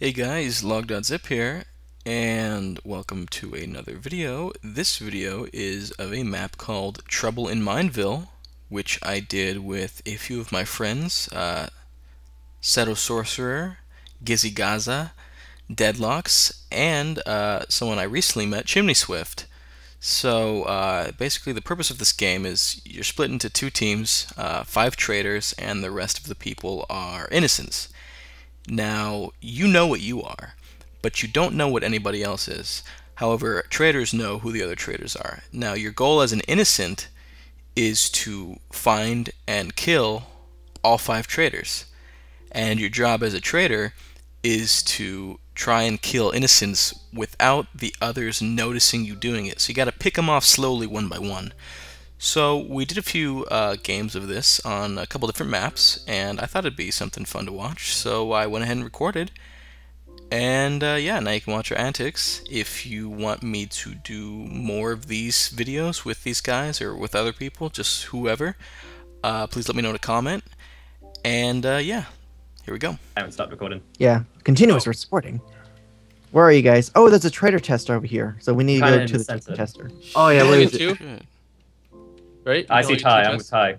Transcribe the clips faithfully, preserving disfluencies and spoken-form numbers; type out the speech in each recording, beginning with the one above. Hey guys, Logdotzip here, and welcome to another video. This video is of a map called Trouble in Mineville, which I did with a few of my friends, uh, Setosorcerer, Gizzy Gazza, Deadlox, and uh, someone I recently met, Chimney Swift. So uh, basically the purpose of this game is you're split into two teams, uh, five traitors, and the rest of the people are innocents. Now, you know what you are, but you don't know what anybody else is. However, traitors know who the other traitors are. Now, your goal as an innocent is to find and kill all five traitors. And your job as a traitor is to try and kill innocents without the others noticing you doing it. So you got to pick them off slowly one by one. So we did a few uh, games of this on a couple different maps, and I thought it'd be something fun to watch, so I went ahead and recorded. And uh, yeah, now you can watch our antics. If you want me to do more of these videos with these guys or with other people, just whoever, uh, please let me know in a comment. And uh, yeah, here we go. I haven't stopped recording. Yeah, continuous oh. recording. Where are you guys? Oh, there's a traitor tester over here, so we need to go to the traitor tester. Oh yeah, what is it? Right? I see Ty. I'm with Ty.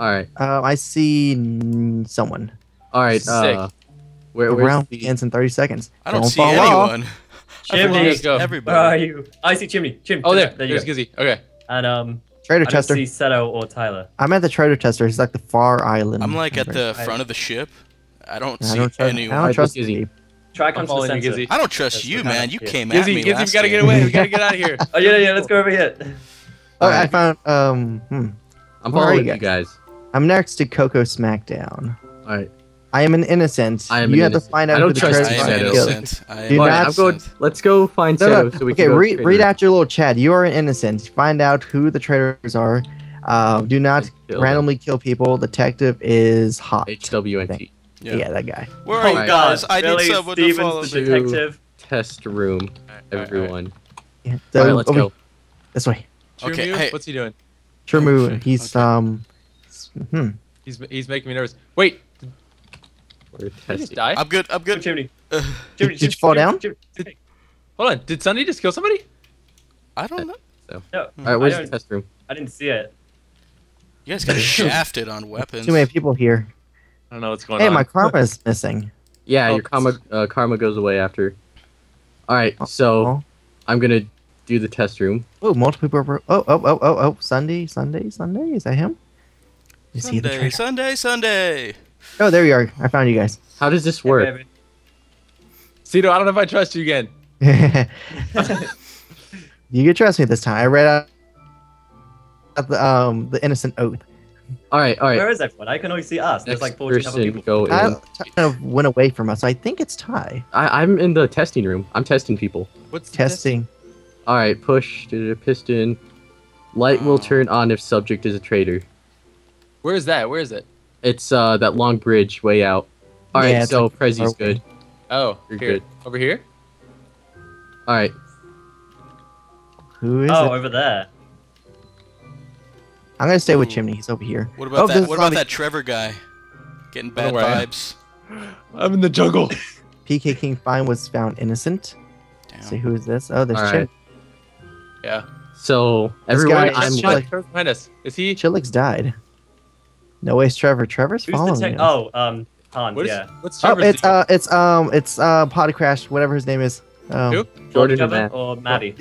All right. Uh, I see someone. All right. Uh, where, where's round the... ends in thirty seconds. I don't, don't see anyone. Chimney, go. Everybody. Where are you? I see Chimney. Chimney. Oh, there. there There's Gizzy. Okay. And um. Trader Tester. I don't see Seto or Tyler. I'm at the Trader Tester. He's like the far island. I'm like at the front of the ship. I don't see anyone. I don't trust Gizzy. Try come to Gizzy. I don't trust you, man. You came at me. Gizzy, Gizzy, we gotta get away. We gotta get out of here. Oh yeah, yeah. Let's go over here. Oh, I found, um, hmm. I'm following you guys. I'm next to Coco Smackdown. Alright. I am an innocent. I am you an have innocent. to find out I don't trust you, Seto. Let's go find no, Seto no. so we okay, can read, read out your little chat. You are an innocent. Find out who the traitors are. Uh, do not kill randomly them. kill people. The detective is hot. H W N T. Yeah. yeah, that guy. Where are you guys? I need someone to follow the detective. Test room, everyone. Alright, let's go. This way. Okay, hey. What's he doing? True He's okay. um. Hmm. He's he's making me nervous. Wait. We're testing. I'm good. I'm good. Chimney. Uh, Chimney. Did, Chimney, did Chimney, you fall Chimney, down? Chimney. Did, hold on. Did Sunny just kill somebody? I don't know. So. No. All right. Where's the test room? I didn't see it. You guys got shafted on weapons. Too many people here. I don't know what's going hey, on. Hey, my karma is missing. Yeah, oh, your karma uh, karma goes away after. All right. Oh, so, oh. I'm gonna. Do the test room. Oh, multiple people. Oh, oh, oh, oh, oh. Sunday, Sunday, Sunday. Is that him? Is Sunday, he the Sunday, Sunday. Oh, there you are. I found you guys. How does this work? Hey, Seto, I don't know if I trust you again. You can trust me this time. I read out the, um, the innocent oath. All right, all right. Where is everyone? I can only see us. There's Next like fourteen other people. Go in. I kind of went away from us. I think it's Ty. I, I'm in the testing room. I'm testing people. What's testing? All right, push to the piston. Light will turn on if subject is a traitor. Where is that? Where is it? It's uh that long bridge way out. All yeah, right, so like, Prezzy's good. Oh, you're here. good. Over here. All right. Who is? Oh, it? over there. I'm gonna stay Ooh. with Chimney. He's over here. What about oh, that? What about that Trevor guy? Getting bad vibes. I'm in the jungle. P K King Fine was found innocent. Damn. See who is this? Oh, there's Chimney. Yeah. So everyone, guy, I'm like, behind us. Is he? Chillix died. No way, Trevor. Trevor's Who's following me. Oh, um, Hans. What is, yeah. What's Trevor's? Oh, it's uh, it's um, it's uh, Pod Crash, whatever his name is. Um, Who? Jordan, Jordan or Maddie?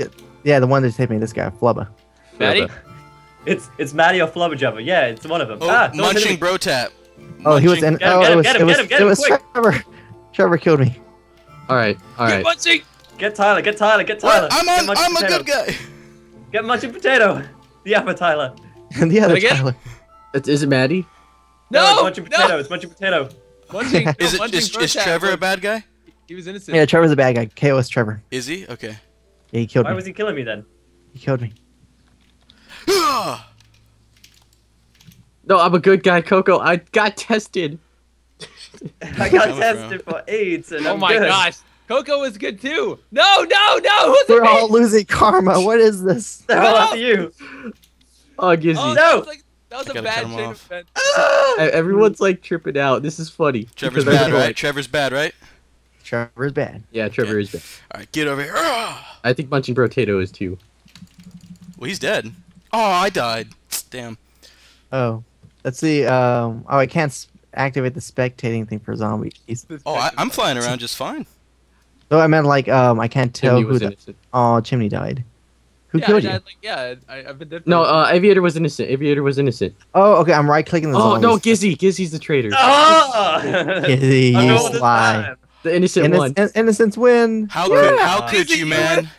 Yeah, the one that's taking this guy, Flubba. Maddie. It's it's Maddie or Flubba Jubba. Yeah, it's one of them. Oh, ah, munching bro tap. Oh, munching. he was in. Get oh, him, it was him, it was, him, it was Trevor. Trevor killed me. All right, all right. Get munching. Get Tyler, get Tyler, get Tyler. What? I'm, on, get I'm a good guy. Get Munching Potato. The other Tyler. the other again? Tyler. It's, is it Maddie? No, no, it's Munching Potato. No. It's Munching Potato. Munching, no, is, it, munching is, is Trevor a bad guy? He was innocent. Yeah, Trevor's a bad guy. K O S Trevor. Is he? Okay. Yeah, he killed Why me. Why was he killing me then? He killed me. No, I'm a good guy, Coco. I got tested. I got I'm tested for AIDS and Oh I'm my good. gosh. Coco is good too. No, no, no. Who's We're all me? losing karma. What is this? They're all after you. Oh, Gizzy. Oh, no. That was, like, that was a bad chain of events. Everyone's like tripping out. This is funny. Trevor's bad, right? Trevor's bad, right? Trevor is bad. Yeah, Trevor yeah. is bad. All right, get over here. I think Munching Potato is too. Well, he's dead. Oh, I died. Damn. Oh, let's see. Um, oh, I can't activate the spectating thing for zombies. Oh, I, I'm flying around just fine. So I meant like um, I can't tell Chimney who. The, oh, Chimney died. Who yeah, killed I died, you? Like, yeah, I, I've been dead. No, uh, Aviator was innocent. Aviator was innocent. Oh, okay. I'm right clicking the. Oh zombies. No, Gizzy! Gizzy's the traitor. Oh! Gizzy, you lie. The innocent Inno one. In innocents win. How yeah. could how could you, man?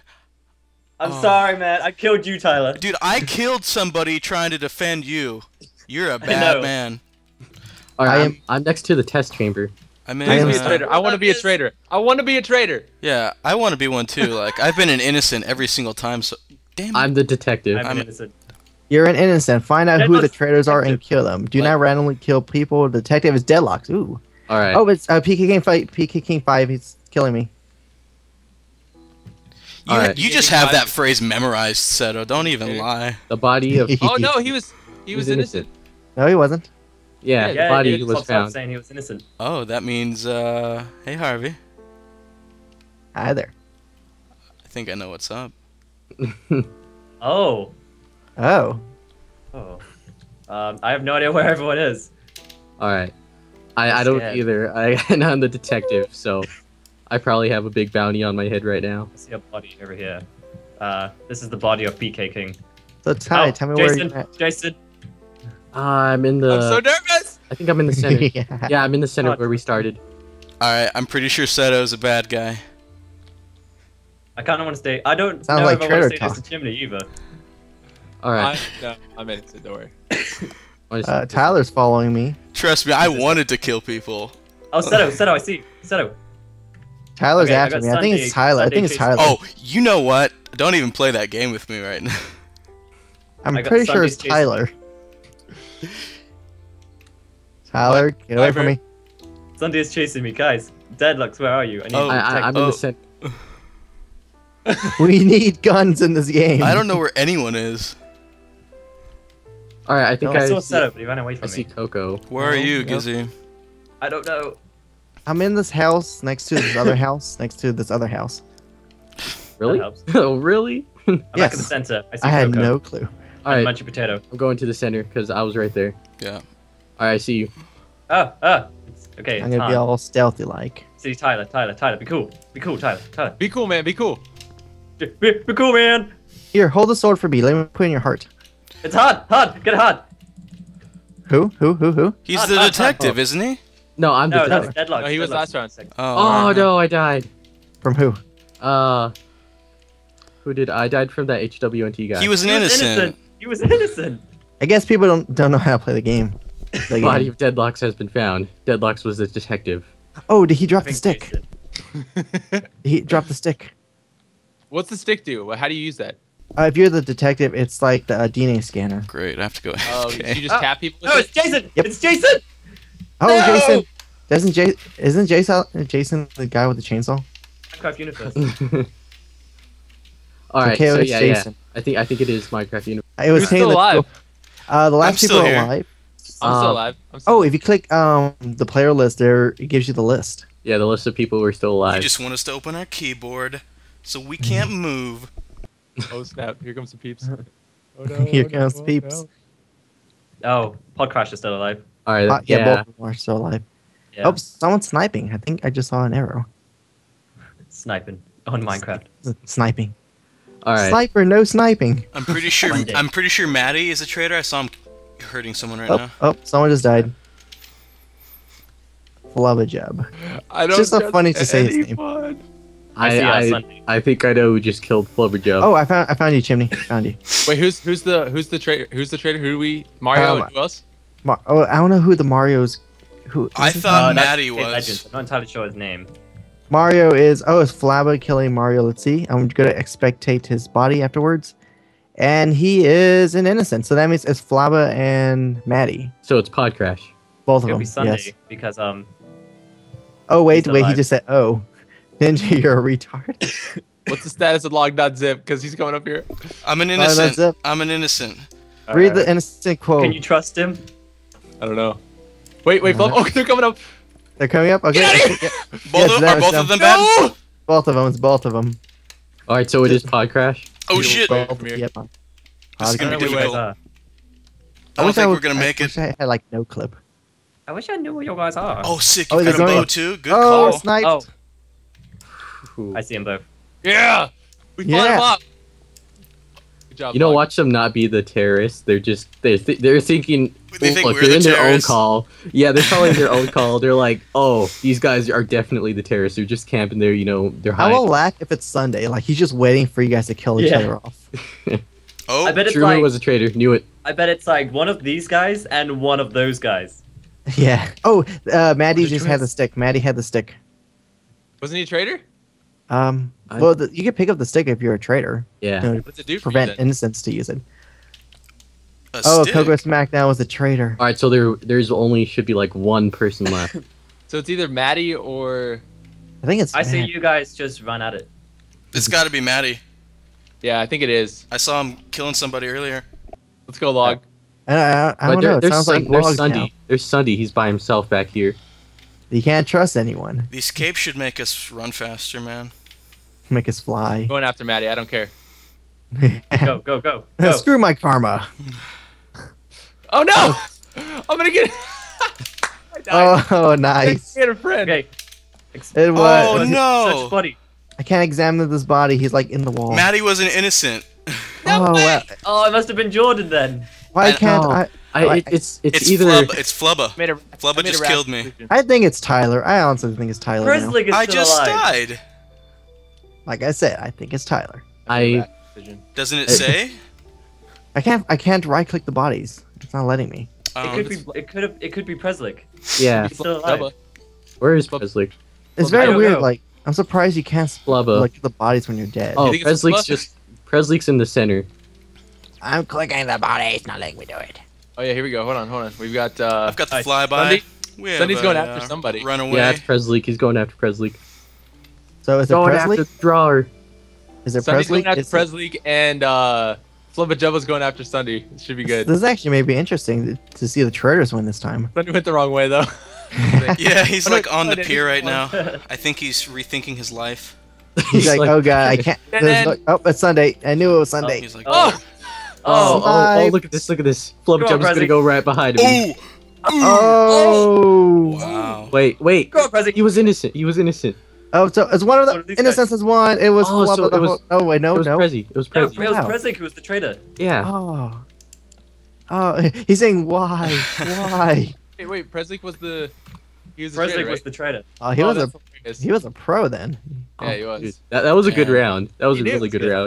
I'm oh. sorry, man. I killed you, Tyler. Dude, I killed somebody trying to defend you. You're a bad man. All right, I am, I'm next to the test chamber. I mean, I, uh, I want to be a traitor. I want to be a traitor. Yeah, I want to be one too. Like I've been an innocent every single time. So damn it. I'm the detective. I'm, I'm innocent. You're an innocent. Find out Deadlox who the traitors detective. are and kill them. Do like, not randomly kill people. Detective is Deadlox. Ooh. All right. Oh, it's uh, P K King fight. P K King five. He's killing me. You, right. you just have that phrase memorized, Seto. Don't even lie. The body of. Oh no, he was he was innocent. innocent. No, he wasn't. Yeah, yeah, the body yeah, he was found. Saying he was innocent. Oh, that means uh, hey Harvey. Hi there. I think I know what's up. oh. Oh. Oh. Um, I have no idea where everyone is. All right. I, I don't scared. either. I and I'm the detective, so I probably have a big bounty on my head right now. I see a body over here. Uh, this is the body of P K King. So Ty, oh, tell me Jason, where you're at. Jason. Uh, I'm in the. I'm so nervous. I think I'm in the center. yeah. yeah, I'm in the center oh. where we started. All right, I'm pretty sure Seto's a bad guy. I kind of want to stay. I don't Sounds know like if I want to stay next to Chimney either. All right. I, no, I'm in it. Don't worry. Uh, Tyler's following me. Trust me, I wanted to kill people. Oh, Seto, Seto, I see, Seto. Tyler's okay, after I me. Sunday, I think it's Tyler. Sunday I think it's Tyler. Oh, you know what? Don't even play that game with me right now. I'm pretty Sunday's sure it's chasing. Tyler. Tyler, what? get away Never. from me. Sunday is chasing me, guys. Deadlox, where are you? I need oh, to I, I, I'm oh. in the center. We need guns in this game. I don't know where anyone is. All right, I think no, I, I saw Seto, but he ran away from I me. I see Coco. Where are you, Gizzy? I don't know. I'm in this house next to this other house next to this other house. Really? Oh, really? I'm yes. back in the center. I, see I had no clue. All right, Munchy Potato. I'm going to the center because I was right there. Yeah. All right, I see you. Oh, oh. It's, okay. It's I'm gonna on. be all stealthy like. See Tyler, Tyler, Tyler. Be cool. Be cool, Tyler, Tyler. Be cool, man. Be cool. Be, be cool, man. Here, hold the sword for me. Let me put it in your heart. It's hot, hot, get hot. Who, who, who, who? He's hot, the hot, detective, hot, hot. isn't he? No, I'm no, the detective. That's Deadlox. No, he was Deadlox. last round. Second. Oh, oh no, I died. From who? Uh, who did I died from? That H W N T guy. He was an he innocent. Was innocent. He was innocent. I guess people don't don't know how to play the game. The body of Deadlox has been found. Deadlox was the detective. Oh, did he drop the stick? He dropped the stick. What's the stick do? How do you use that? Uh, if you're the detective, it's like the uh, D N A scanner. Great, I have to go. Oh, okay. You just tap people. With oh, it? it's Jason! Yep. It's Jason! Oh, no! Jason! Doesn't Jason? Isn't Jason? Jason the guy with the chainsaw? MinecraftUniverse. All right, okay, so yeah, Jason. yeah, I think I think it is MinecraftUniverse. It was still alive. Uh, the last I'm people are alive. I'm still alive. I'm still oh, if you click um the player list, there it gives you the list. Yeah, the list of people who are still alive. You just want us to open our keyboard, so we can't move. Oh snap, here comes the peeps. Oh, no, here comes the oh, peeps. No. Oh, Podcrash is still alive. Alright, uh, yeah, yeah, both of them are still alive. Yeah. Oh, someone's sniping. I think I just saw an arrow. Sniping. On Minecraft. Sniping. Alright. Sniper, no sniping. I'm pretty sure I'm pretty sure Maddie is a traitor. I saw him hurting someone right oh, now. Oh, someone just died. Love a job. I don't it's just so funny to say his name. I I, I, I think I know who just killed Flubberjoe. Oh, I found I found you, Chimney. I found you. Wait, who's who's the who's the traitor? Who's the traitor? Who do we Mario? Um, and who else? Mar oh, I don't know who the Mario's. Who I thought uh, Maddie was. I'm not entirely sure his name. Mario is. Oh, it's Flabba killing Mario. Let's see. I'm gonna expectate his body afterwards, and he is an innocent. So that means it's Flabba and Maddie. So it's Podcrash. Both of them. It'll be Sunday yes. because um. Oh wait, wait. He just said oh. Ninja, you're a retard. What's the status of Logdotzip? Because he's coming up here. I'm an innocent. Logdotzip. I'm an innocent. All Read right. the innocent quote. Can you trust him? I don't know. Wait, wait, uh, Flub. Oh, they're coming up. They're coming up. Okay. Yeah. Both yes, of, are both of them bad? No! Both of them. It's both of them. All right, so it is pod crash. Oh we shit! Both, Come here. Yep. Pod this is gonna be difficult. Uh, I don't think I would, we're gonna make I it. I wish I had like no clip. I wish I knew where you guys are. Oh sick! You oh, got a bow up. too. Good oh, call. Sniped. Oh, sniped. I see him both. Yeah. We yeah. Him up. Good job, you know, Mike. Watch them not be the terrorists. They're just they're th they're thinking. They think look, we're they're the in terrorists. Their own call. Yeah, they're calling their own call. They're like, oh, these guys are definitely the terrorists. They're just camping there. You know, they're hiding. I will laugh if it's Sunday. Like he's just waiting for you guys to kill each yeah. other off. Oh, I bet it's Truman like, was a traitor. Knew it. I bet it's like one of these guys and one of those guys. Yeah. Oh, uh, Maddie just had the stick. Maddie had the stick. Wasn't he a traitor? Um. I... Well, the, you can pick up the stick if you're a traitor. Yeah. You know, What's it do for prevent you, innocents to use it. A oh, stick. Coco Smackdown was a traitor. All right, so there, there's only should be like one person left. So it's either Maddie or I think it's. I Matt. see you guys just run at it. It's got to be Maddie. Yeah, I think it is. I saw him killing somebody earlier. Let's go, Log. I, I, I, I don't know. It sounds sun, like Log now. There's Sunday. He's by himself back here. You can't trust anyone. These capes should make us run faster, man. Make us fly. I'm going after Maddie. I don't care. Go, go, go, go. Screw my karma. Oh no! I'm gonna get. I died. Oh, oh, nice. I had a friend. Okay. It was. Oh it was no! Such funny. I can't examine this body. He's like in the wall. Maddie was an innocent. No oh, wow. oh, it must have been Jordan then. Why I, can't no. I? I, I it, it's it's, it's either flub, it's Flubba. Made a, Flubba made just killed me. I think it's Tyler. I honestly think it's Tyler. Grizzly is I still just alive. died. Like I said, I think it's Tyler. I. Doesn't it say? I can't. I can't right-click the bodies. It's not letting me. Um, it could be. It could have. It could be Preslick. Yeah. He's still alive. Where is Preslick? It's very weird. Know. Like I'm surprised you can't Flubba like the bodies when you're dead. Oh, you Preslick's just Preslick's in the center. I'm clicking the bodies, not letting me do it. Oh yeah, here we go. Hold on, hold on. We've got. Uh, I've got the flyby. Sunday. Sunny's going uh, after somebody. Run away. Yeah, it's Preslick. He's going after Preslick. So is it going Preslick? After the drawer. Is it Sunny's Preslick? Going after Preslick and. Uh, Flubba Jubba's going after Sunday. It should be good. This, this actually may be interesting to, to see the traitors win this time. Sunday went the wrong way, though. Yeah, he's like on the pier right now. I think he's rethinking his life. He's like, oh, God, I can't. Then, no, oh, it's Sunday. I knew it was Sunday. Oh, he's like, oh. Oh, oh, oh, look at this, look at this. Flubba Jubba's going to go right behind me. Oh. Wow. Wait, wait. Go on, he was innocent. He was innocent. Oh, so it's one of the one of innocents guys. is one. It was. Oh, so it was oh wait, no, it was no. Prezi. It was Prezi. No, it was Prezi who was the traitor. Yeah. Oh. Oh, he's saying why, why? Hey, wait, Prezi was the. He was the traitor, right? was the traitor. Oh, he oh, was a. Hilarious. He was a pro then. Yeah, he was. Dude, that, that was a yeah. good round. That was he a really was good, good round.